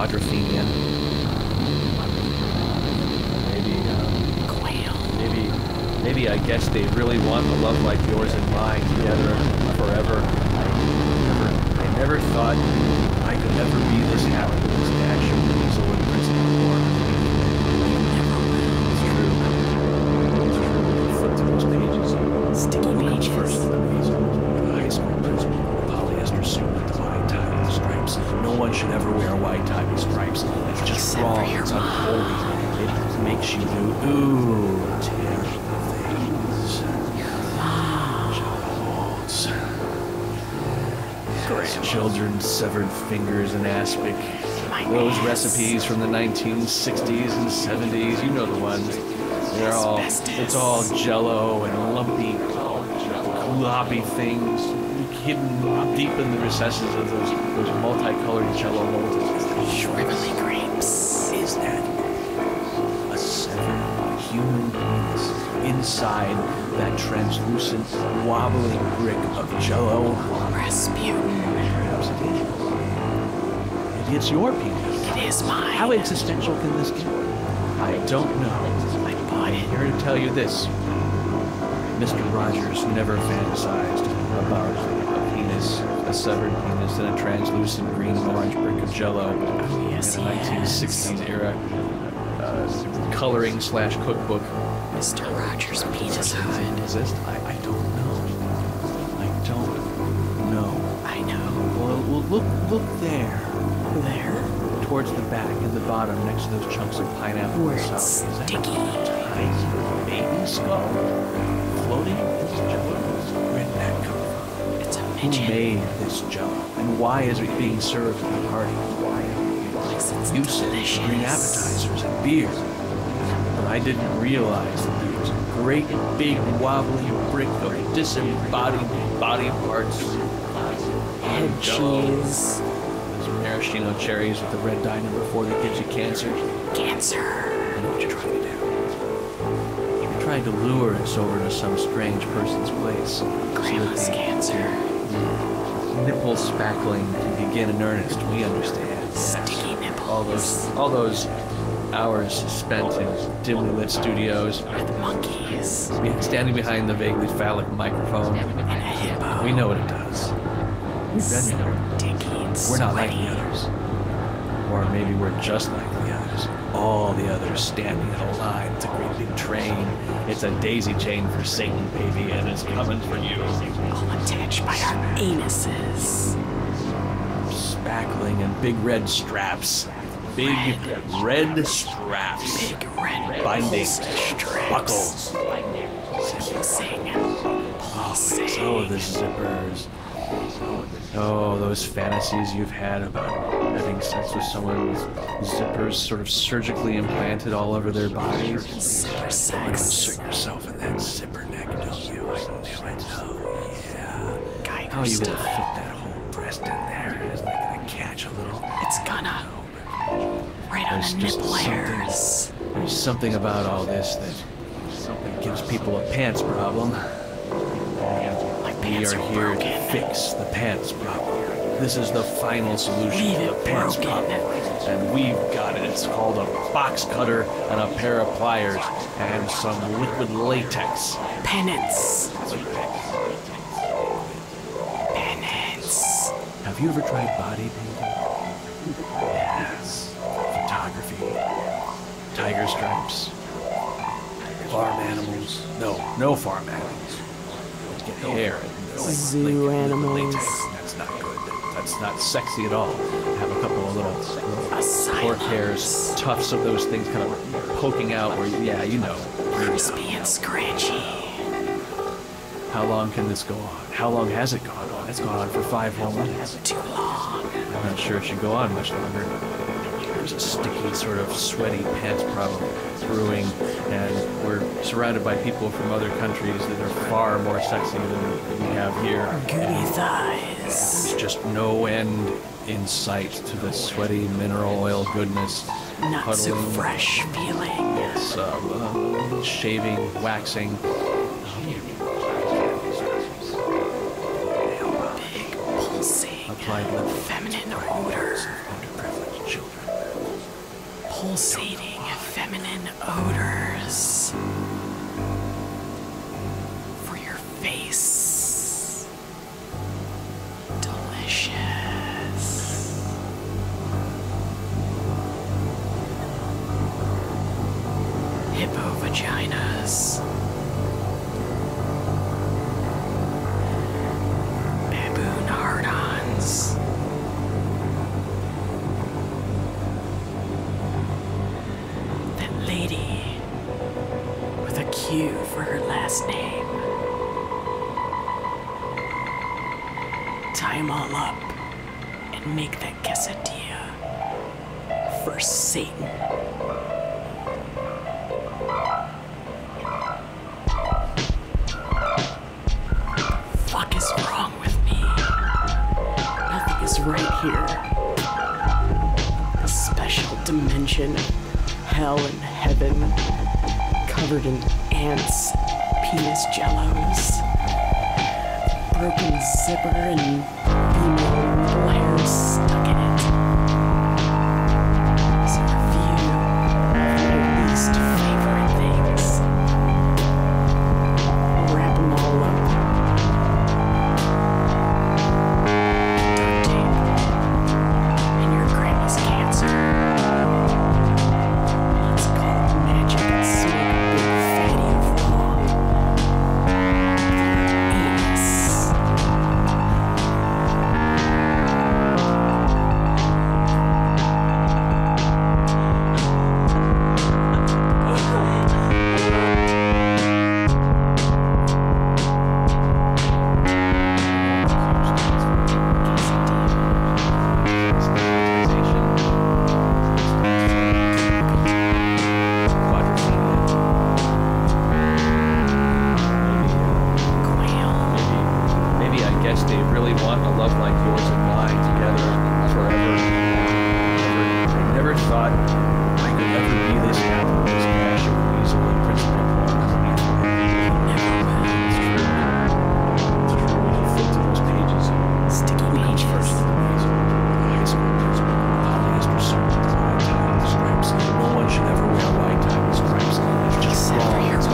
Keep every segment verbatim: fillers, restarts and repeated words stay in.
quadrophenia. Maybe, um, maybe, maybe I guess they really want a love like yours and mine together forever. I never, I never thought I could ever be this happy with this action that is already present before. It's true. It's true. It's those pages. Sticky pages. First. No one should ever wear white tie stripes. That's just except wrong. It's unholy. It makes you do ooh terrible things. Chokeholds. Grandchildren, severed fingers and aspic. Those recipes from the nineteen sixties and seventies. You know the ones. They're all. It's all jello and lumpy, gloppy things. Hidden deep in the recesses of those those multicolored jello molds. Shortly grapes. Is that a severed human penis inside that translucent, wobbling brick of jello? Rasputin. Perhaps it is. Maybe it's your penis. It is mine. How existential can this be? I don't know. I bought it. I'm here to tell you this. Mister Rogers never fantasized about a severed penis in a translucent green and orange brick of jello in yes, the nineteen sixties era uh, coloring slash cookbook. Mister Rogers' penis hood. Exist? I, I don't know. I don't know. I know. Well, well look, look there. There. Towards the back and the bottom next to those chunks of pineapple. Where it's sticky. Tiny baby skull floating in the jello. Where did that come? Who made this jello? And why is it being served at the party? Why? You said green appetizers and beer. But I didn't realize that there was a great big wobbly brick of disembodied body parts. Head cheese. Those maraschino cherries with the red dye number four that gives you cancer. Cancer. I know what you're trying to do. You're trying to lure us over to some strange person's place. Grandma's cancer. Nipple spackling can begin in earnest. We understand. Sticky nipples. All those, all those hours spent in dimly lit studios. With monkeys. Standing behind the vaguely phallic microphone. And a hippo. We know what it does. We've been there. We're not like the others. Or maybe we're just like the others. All the others standing in a line. It's a great big train. It's a daisy chain for Satan, baby, and it's coming for you. All attached by our anuses. Spackling and big red straps. Big red, red straps. Big red binding straps. Buckles. Pulsing. Pulsing. Oh, the zippers. Oh, those fantasies you've had about having sex with someone with zippers sort of surgically implanted all over their bodies. Zipper sex. You insert yourself in that zipper neck, don't you? I know, I know, yeah. Geiger oh, you style. Will fit that whole breast in there. It's not gonna catch a little. It's gonna. Right on there's the nipple hairs. There's something about all this that gives people a pants problem. We are here to fix the pants problem. This is the final solution to the pants problem. And we've got it. It's called a box cutter and a pair of pliers and some liquid latex. Penance. Penance. Have you ever tried body painting? Yes. Photography. Tiger stripes. Farm animals. No, no farm animals. Hair. Zoo like, animals. That's not good. That's not sexy at all. Have a couple of little pork hairs, tufts of those things kind of poking out where, yeah, you know. Crispy and scratchy. How long can this go on? How long has it gone on? It's gone on for five whole minutes. Too long. I'm not sure it should go on much longer. There's a sticky, sort of sweaty pants problem brewing, and we're surrounded by people from other countries that are far more sexy than we have here. Goody thighs. There's just no end in sight to the sweaty mineral oil goodness. Not puddling, so fresh feeling. It's uh, uh, shaving, waxing. Big pulsing, feminine odor. Underprivileged children. pulsating feminine odors for your face. Delicious. Hippo vaginas. For her last name. Tie 'em all up and make that quesadilla for Satan. What the fuck is wrong with me? Nothing is right here. A special dimension, hell and heaven, covered in ants, penis jellos, broken zipper, and female little hair stuck in it. So review your least favorite things. Wrap them all up. Duct tape. And your grandma's cancer. They really want a love like yours and mine together forever. I never thought I could ever be this happy, this passion, weasel, and principal part of me. It's true. It's true. You flip to those pages. Sticky page first. High school principal, hobbyist pursuit, white tie stripes. No one should ever wear white tie with stripes. It's just wrong. It's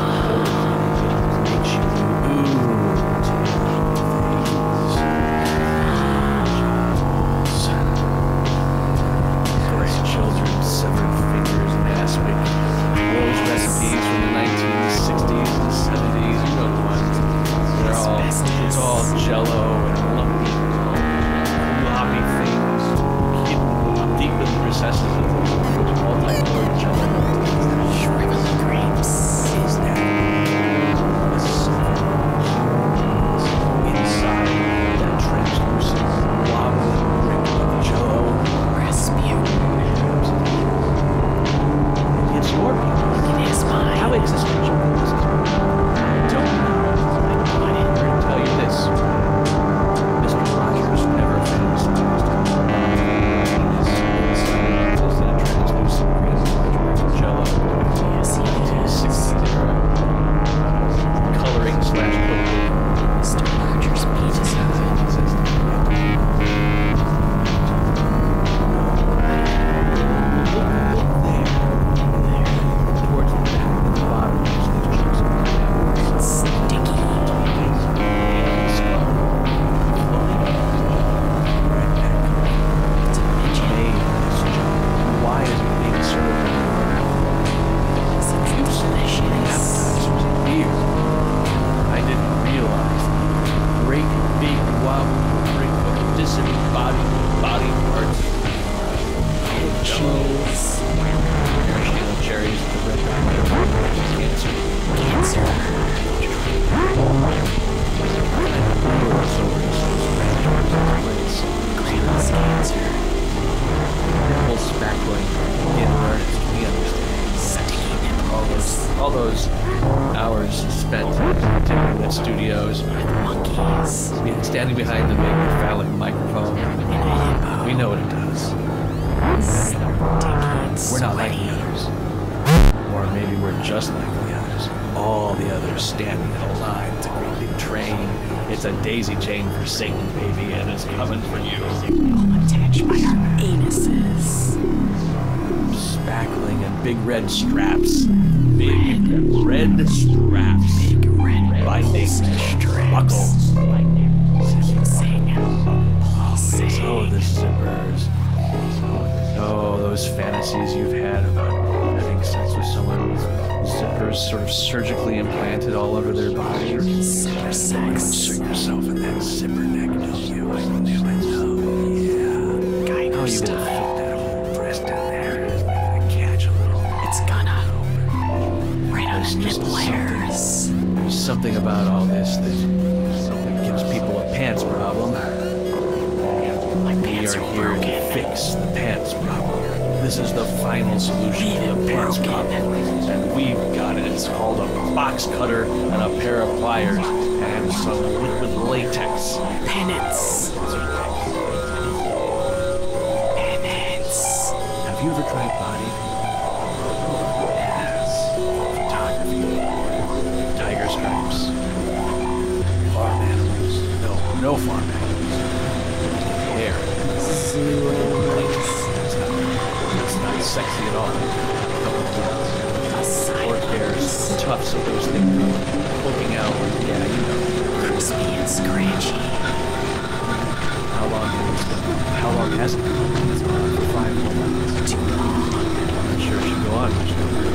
all those hours spent in the studios, monkeys, standing behind the big phallic microphone. We know what it does. We're not like the others. Or maybe we're just like the others. All the others standing in a line. It's a great big train. It's a daisy chain for Satan, baby, and it's coming for you. All attached by our anuses. Spackling. big red straps. Big red, red straps. Big red binding straps. Buckles. Pulsing. Pulsing. Oh, the zippers. Oh, those fantasies you've had about having sex with someone with zippers sort of surgically implanted all over their body. Or zipper sex. Insert yourself in that zipper neck. Don't you? I know. Yeah. Geiger oh, style. There's something about all this that gives people a pants problem. My pants are broken. We are here to fix the pants problem. This is the final solution to the pants problem. And we've got it. It's called a box cutter and a pair of pliers and some liquid latex. Penance. Penance. Have you ever tried body? No farm animals. Hair. It's not sexy at all. Or hairs, tufts of those things poking out. Yeah, you know. Crispy and scratchy. How long has it been? How long has it been? It's been five months. Too long. I'm not sure it should go on much longer.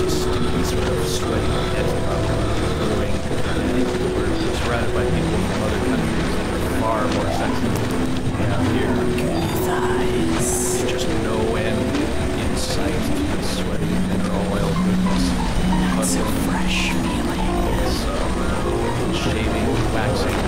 Just stupid sort of sweaty head rubbing. Surrounded by people from other countries that are far more sensitive than out here. Nice. There's just no end in sight to the sweaty mineral oil goodness. That's a fresh feeling. It's uh, shaving, waxing. What?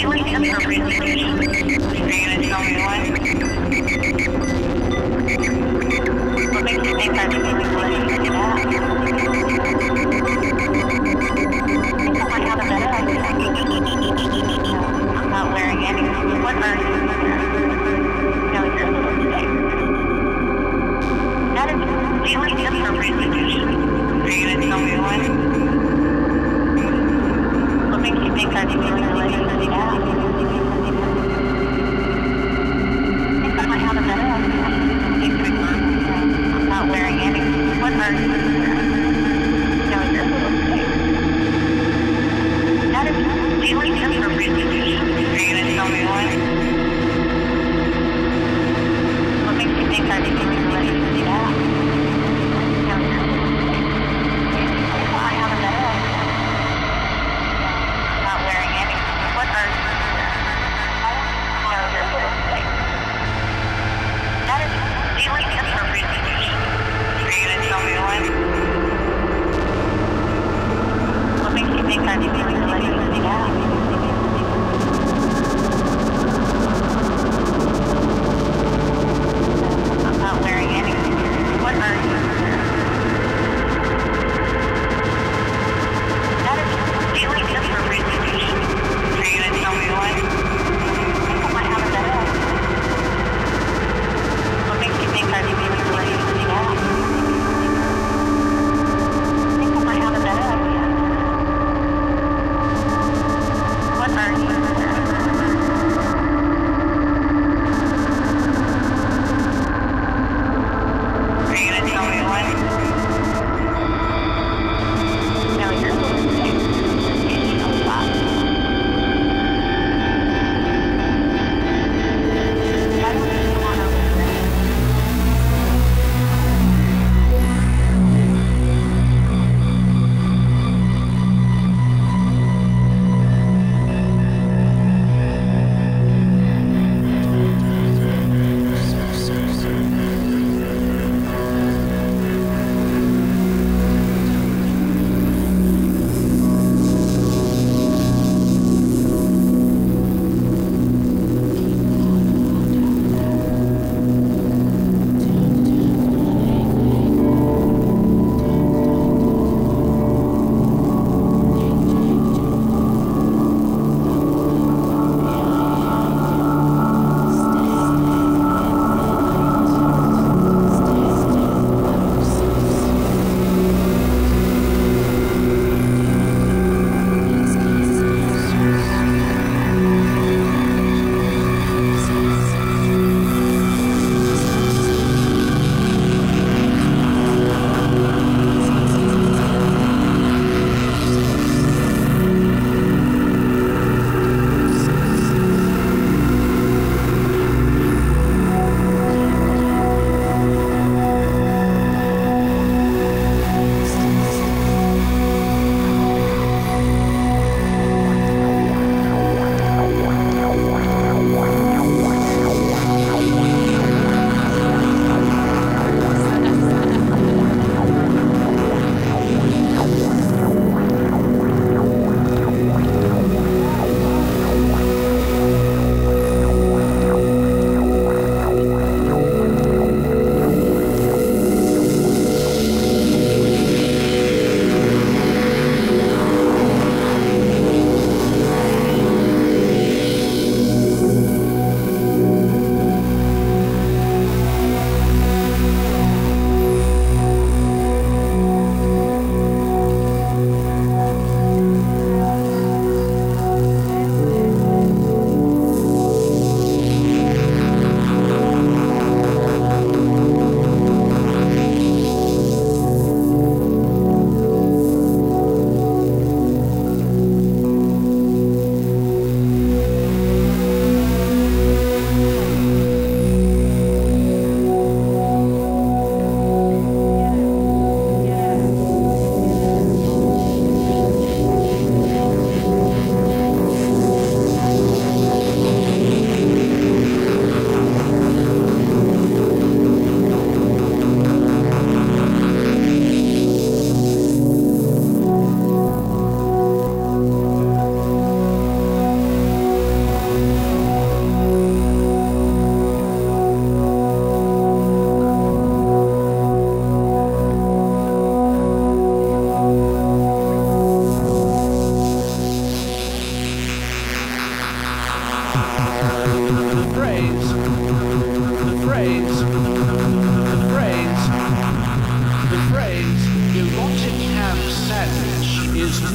completely inappropriate location. Are you going to tell me why? What makes you think that people will let you do that? I think I might have a better idea. I'm not wearing anything. What are you wearing? No, you're little today. That is completely inappropriate location. Are you going to tell me why? What makes you think I'm feeling like this now? I think I might have a better idea. I'm not wearing anything. What are you wearing?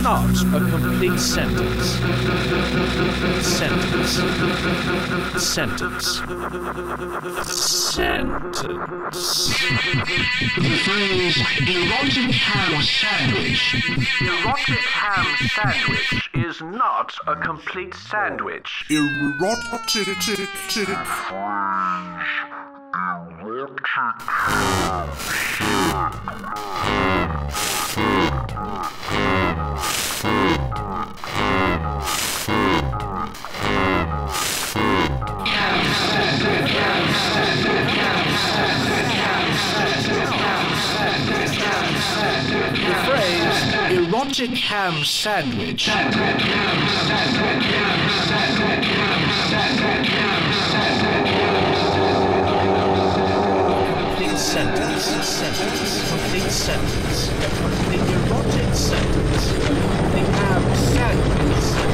Not a complete sentence. Sentence. Sentence. Sentence. The phrase erotic ham sandwich. Erotic ham sandwich is not a complete sandwich. Erotic. Erotic ham sandwich complete sentence sentence complete sentence the erotic sentence the ham sandwich sentence.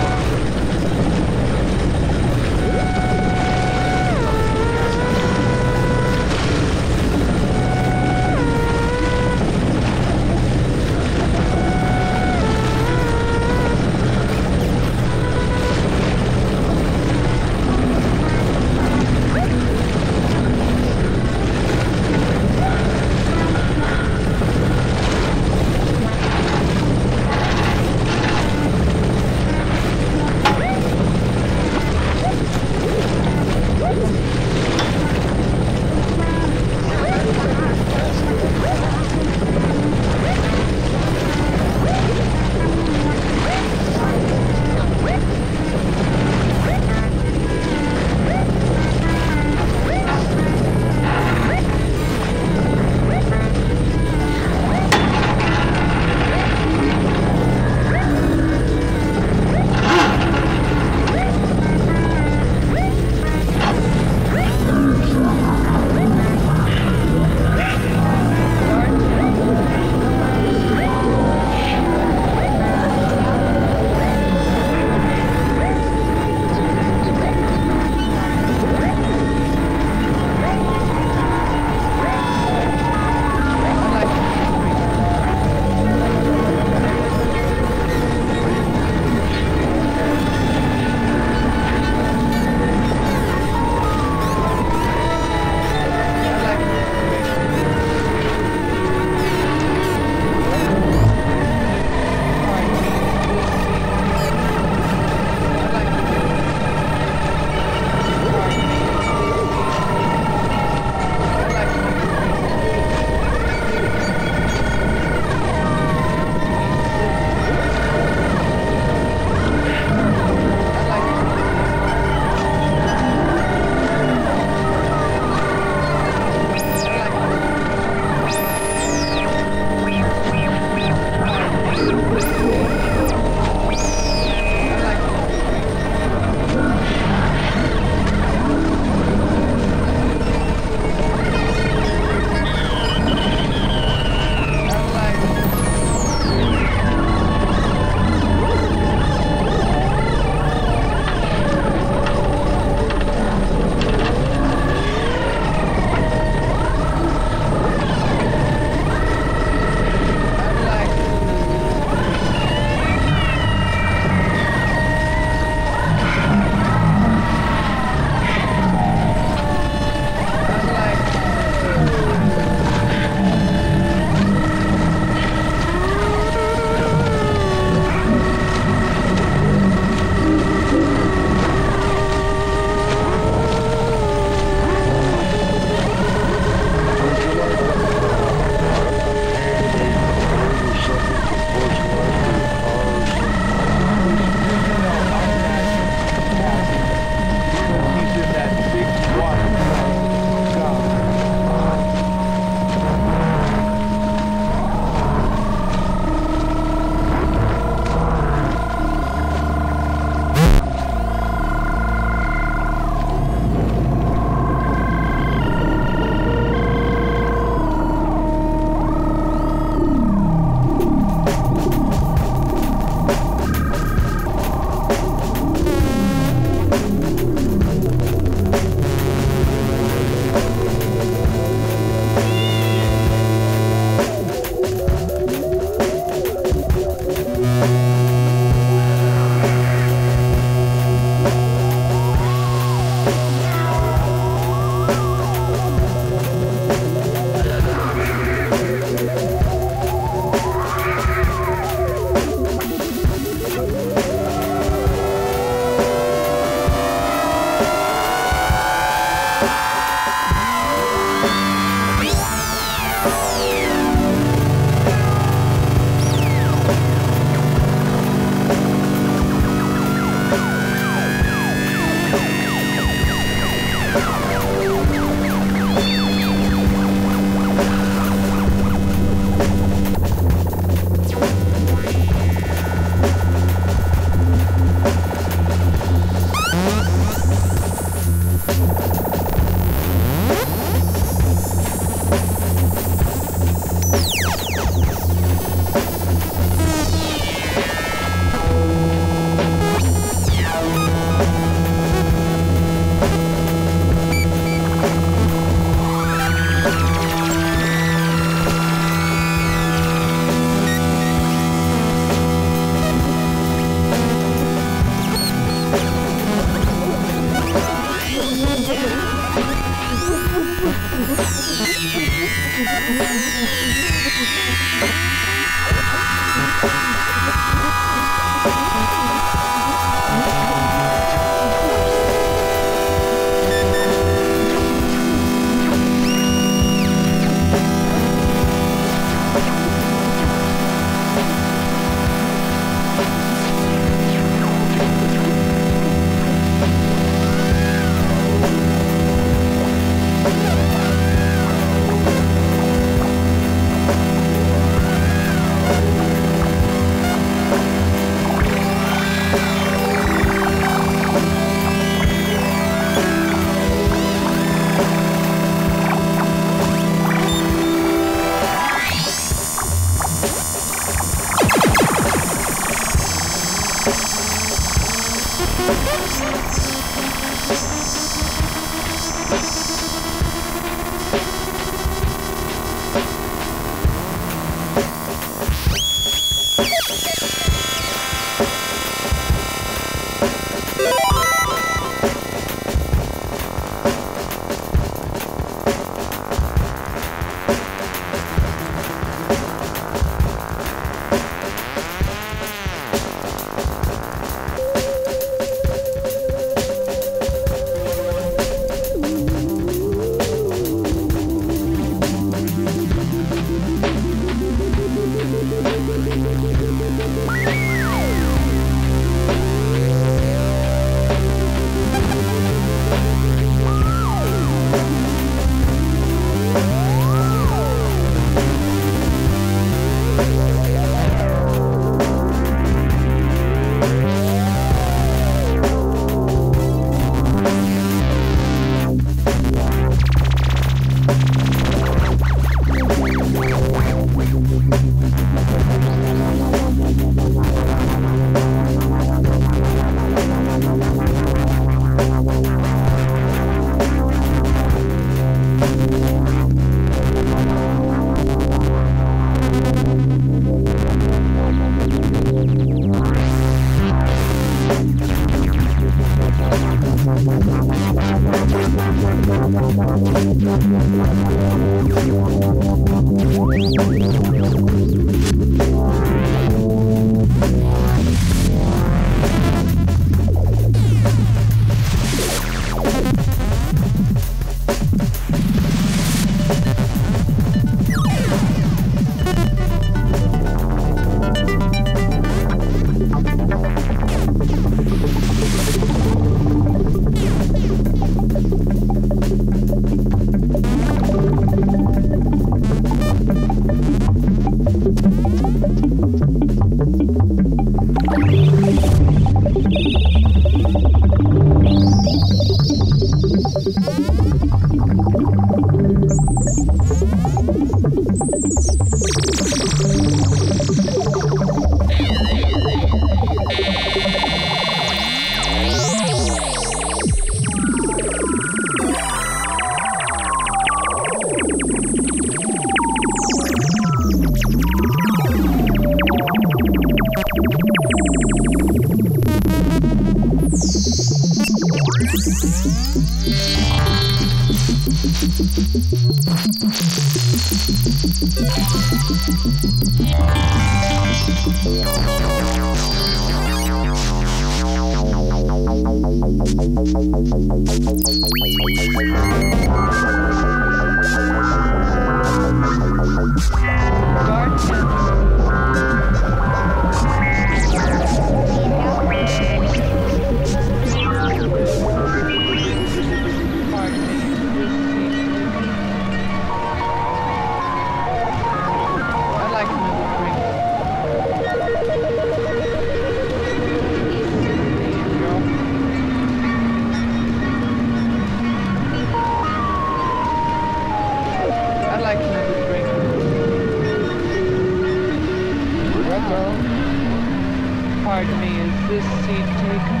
Pardon me, is this seat taken?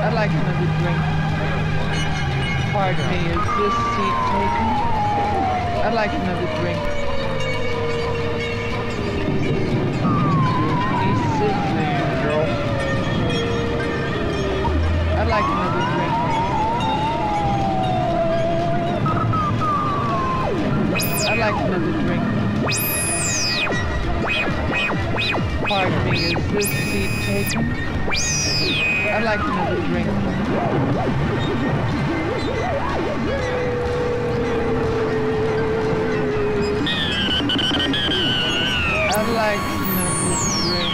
I'd like another drink. Pardon me, is this seat taken? I'd like another drink. He's sitting there, girl. I'd like another drink. I'd like another drink. Pardon me, is this seat taken? I'd like another drink. I'd like another drink.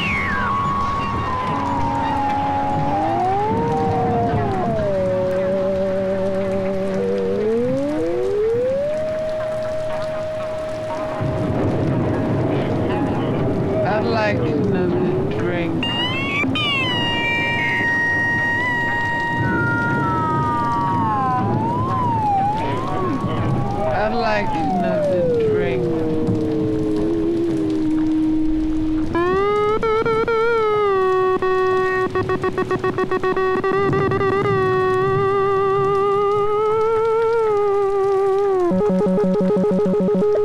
I'd like another I'd like another drink.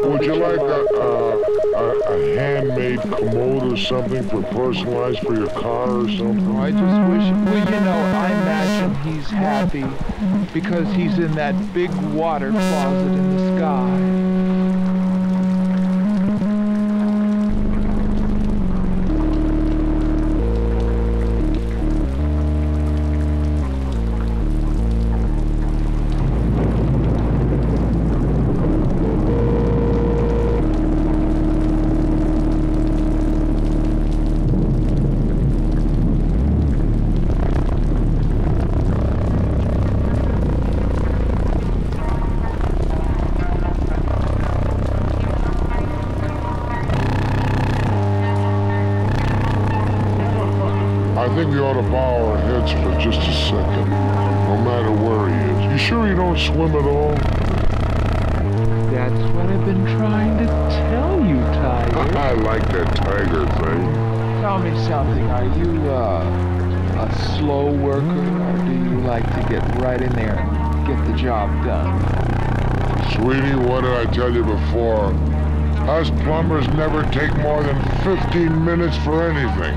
Would you like a, a, a, a handmade commode or something for personalized for your car or something? I just wish, well, you know, I imagine he's happy because he's in that big water closet in the sky. I think we ought to bow our heads for just a second, no matter where he is. You sure you don't swim at all? That's what I've been trying to tell you, Tiger. I like that tiger thing. Tell me something. Are you uh, a slow worker, or do you like to get right in there and get the job done? Sweetie, what did I tell you before? Us plumbers never take more than fifteen minutes for anything.